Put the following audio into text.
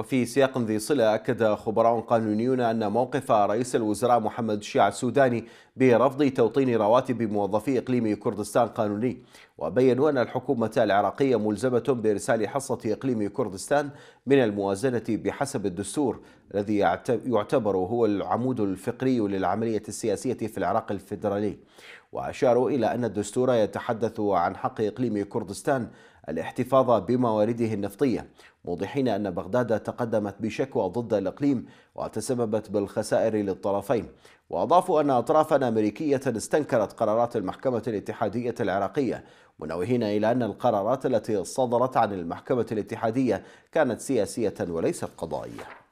وفي سياق ذي صلة أكد خبراء قانونيون أن موقف رئيس الوزراء محمد شياع السوداني برفض توطين رواتب موظفي إقليم كردستان قانوني، وبينوا أن الحكومة العراقية ملزمة بإرسال حصة إقليم كردستان من الموازنة بحسب الدستور الذي يعتبر هو العمود الفقري للعملية السياسية في العراق الفيدرالي. وأشاروا إلى أن الدستور يتحدث عن حق إقليم كردستان الاحتفاظ بموارده النفطية، موضحين أن بغداد تقدمت بشكوى ضد الإقليم وتسببت بالخسائر للطرفين. وأضافوا أن أطرافا أمريكية استنكرت قرارات المحكمة الاتحادية العراقية، منوهين إلى أن القرارات التي صدرت عن المحكمة الاتحادية كانت سياسية وليست قضائية.